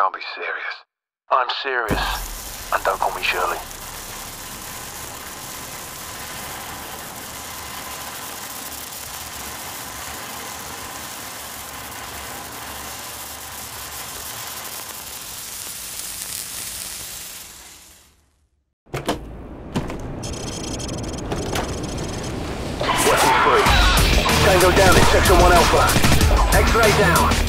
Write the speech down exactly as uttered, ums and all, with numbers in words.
can't be serious. I'm serious. And don't call me Shirley. Tango down in Section one Alpha. X-ray down.